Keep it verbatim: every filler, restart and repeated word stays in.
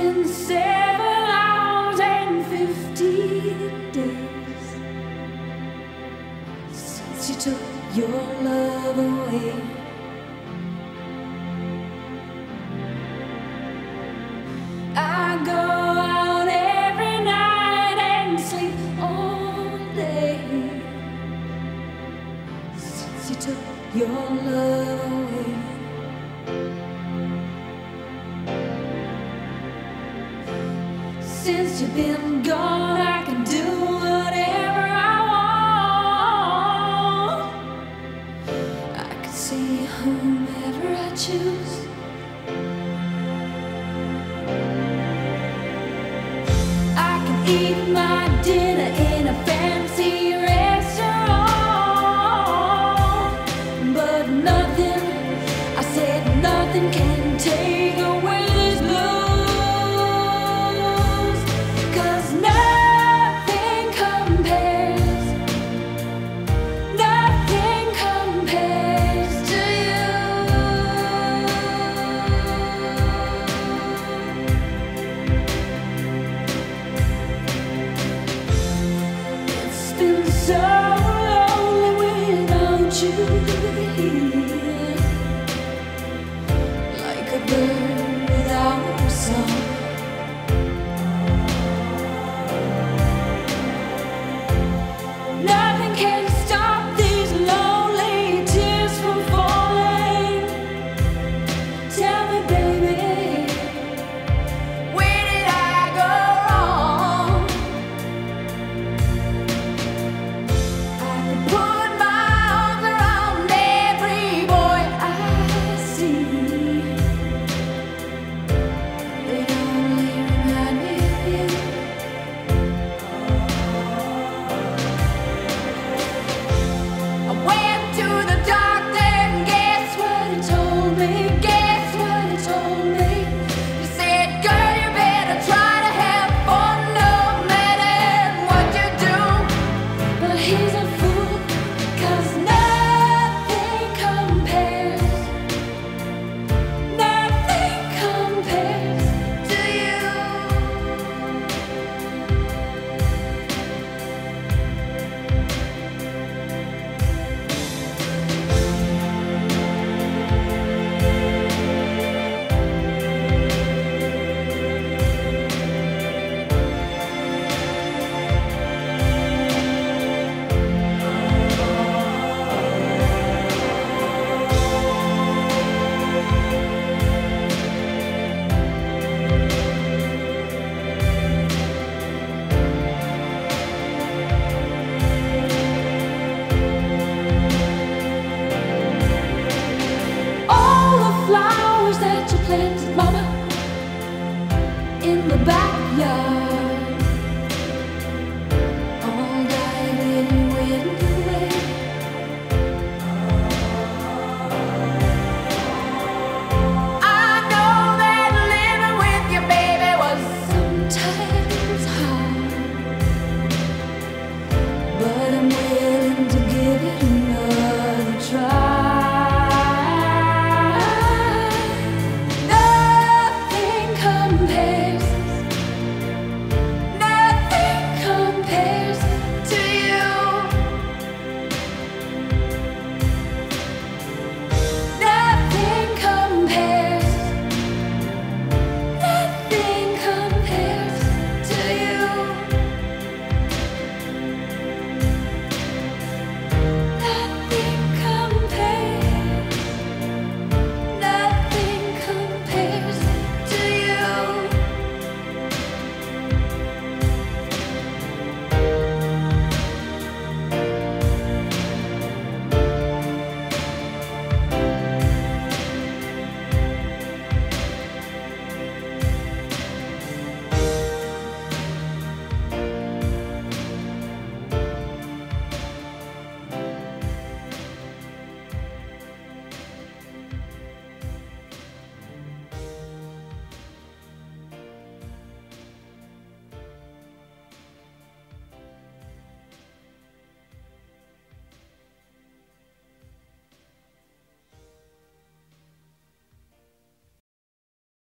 been seven hours and fifteen days since you took your love away. I go out every night and sleep all day since you took your love away. Since you've been gone, I